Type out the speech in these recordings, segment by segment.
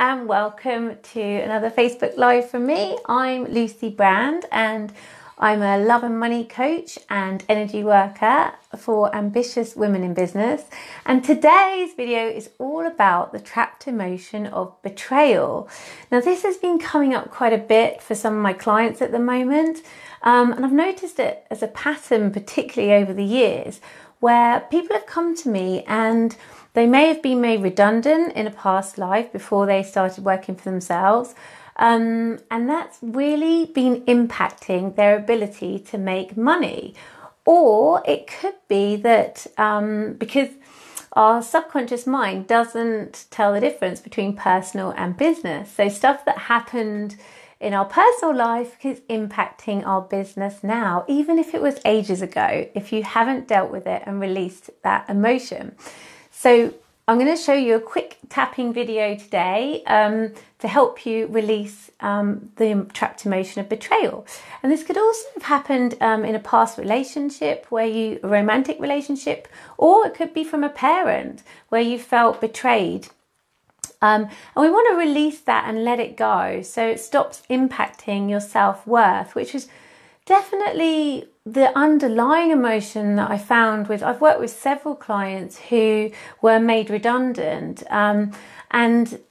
and welcome to another Facebook Live from me. I'm Lucy Brand and I'm a love and money coach and energy worker for ambitious women in business. And today's video is all about the trapped emotion of betrayal. Now, this has been coming up quite a bit for some of my clients at the moment. And I've noticed it as a pattern, particularly over the years, where people have come to me and they may have been made redundant in a past life before they started working for themselves. And that's really been impacting their ability to make money. Or it could be that because our subconscious mind doesn't tell the difference between personal and business. So stuff that happened in our personal life is impacting our business now, even if it was ages ago, if you haven't dealt with it and released that emotion. So I'm going to show you a quick tapping video today to help you release the trapped emotion of betrayal. And this could also have happened in a past relationship where you, a romantic relationship, or it could be from a parent where you felt betrayed. And we want to release that and let it go so it stops impacting your self-worth, which is definitely the underlying emotion that I found with, I've worked with several clients who were made redundant and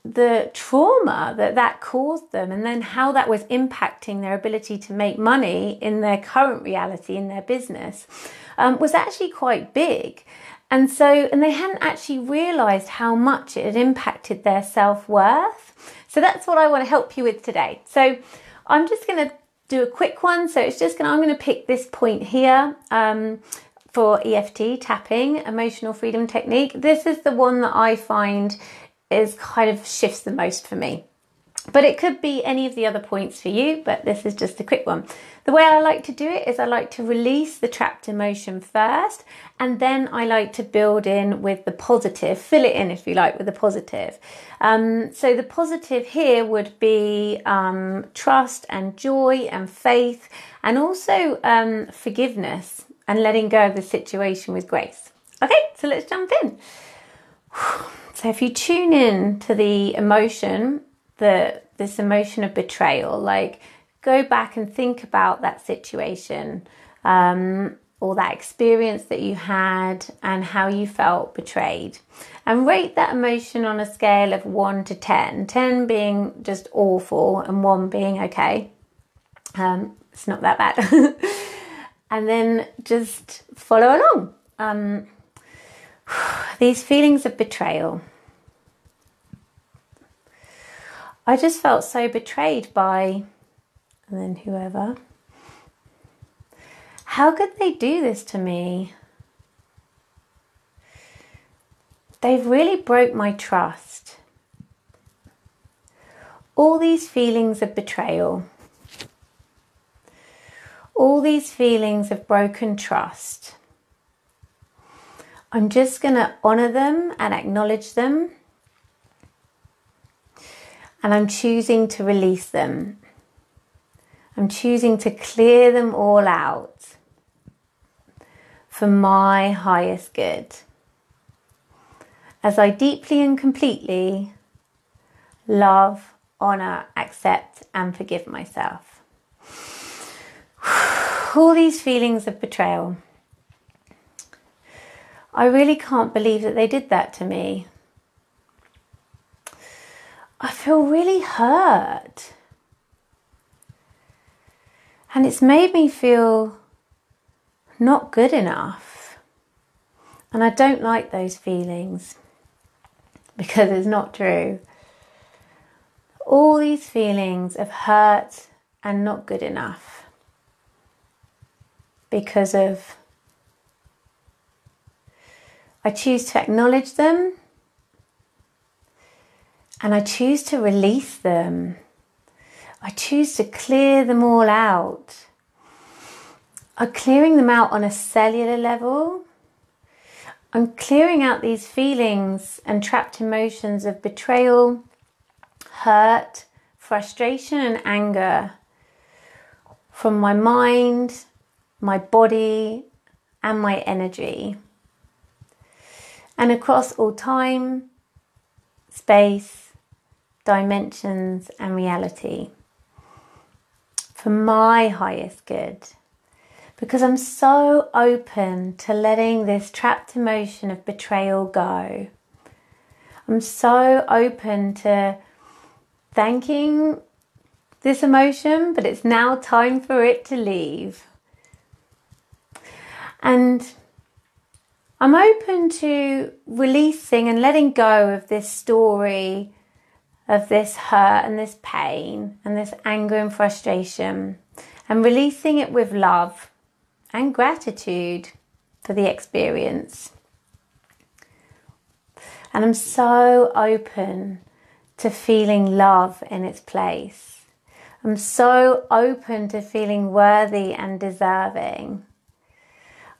the trauma that that caused them and then how that was impacting their ability to make money in their current reality, in their business, was actually quite big. And so, and they hadn't actually realized how much it had impacted their self-worth. So that's what I want to help you with today. So I'm just going to do a quick one. So it's just I'm going to pick this point here for EFT tapping, emotional freedom technique. This is the one that I find is kind of shifts the most for me, but it could be any of the other points for you, but this is just a quick one. The way I like to do it is I like to release the trapped emotion first, and then I like to build in with the positive, fill it in if you like with the positive. So the positive here would be trust and joy and faith, and also forgiveness and letting go of the situation with grace. Okay, so let's jump in. So if you tune in to the emotion, this emotion of betrayal, like go back and think about that situation or that experience that you had and how you felt betrayed, and rate that emotion on a scale of 1 to 10, 10 being just awful and 1 being okay. It's not that bad. And then just follow along. These feelings of betrayal. I just felt so betrayed by, and then whoever. How could they do this to me? They've really broke my trust. All these feelings of betrayal. All these feelings of broken trust. I'm just going to honour them and acknowledge them. And I'm choosing to release them. I'm choosing to clear them all out for my highest good, as I deeply and completely love, honour, accept and forgive myself. All these feelings of betrayal. I really can't believe that they did that to me. I feel really hurt, and it's made me feel not good enough, and I don't like those feelings because it's not true. All these feelings of hurt and not good enough because of, I choose to acknowledge them. And I choose to release them. I choose to clear them all out. I'm clearing them out on a cellular level. I'm clearing out these feelings and trapped emotions of betrayal, hurt, frustration, and anger from my mind, my body, and my energy. And across all time, space, dimensions and reality for my highest good, because I'm so open to letting this trapped emotion of betrayal go. I'm so open to thanking this emotion, but it's now time for it to leave. And I'm open to releasing and letting go of this story, of this hurt and this pain and this anger and frustration, and releasing it with love and gratitude for the experience. And I'm so open to feeling love in its place. I'm so open to feeling worthy and deserving.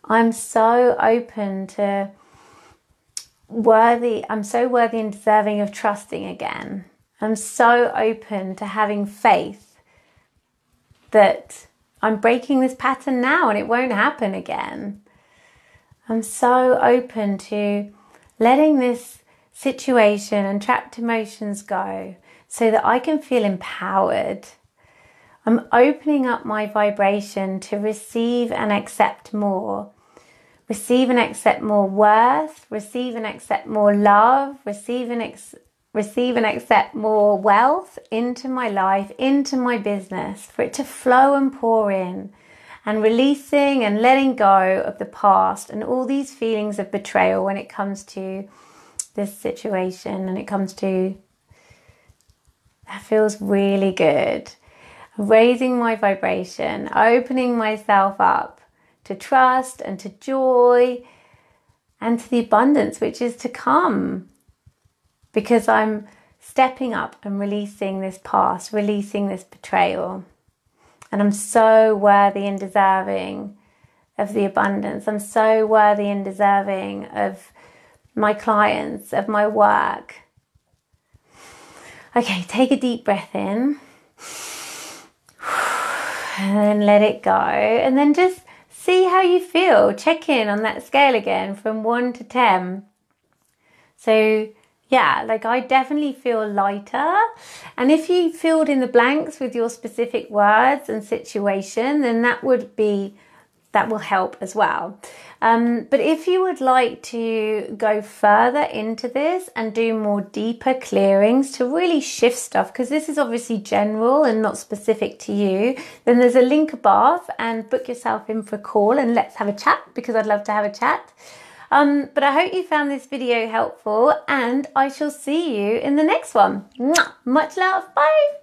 I'm so open to I'm so worthy and deserving of trusting again. I'm so open to having faith that I'm breaking this pattern now and it won't happen again. I'm so open to letting this situation and trapped emotions go so that I can feel empowered. I'm opening up my vibration to receive and accept more. Receive and accept more worth, receive and accept more love, receive and accept more wealth into my life, into my business, for it to flow and pour in, and releasing and letting go of the past and all these feelings of betrayal when it comes to this situation. And it comes to, that feels really good. Raising my vibration, opening myself up to trust and to joy and to the abundance which is to come, because I'm stepping up and releasing this past, releasing this betrayal. And I'm so worthy and deserving of the abundance. I'm so worthy and deserving of my clients, of my work. Okay, take a deep breath in and then let it go, and then just see how you feel. Check in on that scale again from 1 to 10. So yeah, like I definitely feel lighter. And if you filled in the blanks with your specific words and situation, then that will help as well. But if you would like to go further into this and do more deeper clearings to really shift stuff, because this is obviously general and not specific to you, then there's a link above, and book yourself in for a call and let's have a chat, because I'd love to have a chat. But I hope you found this video helpful, and I shall see you in the next one. Much love. Bye.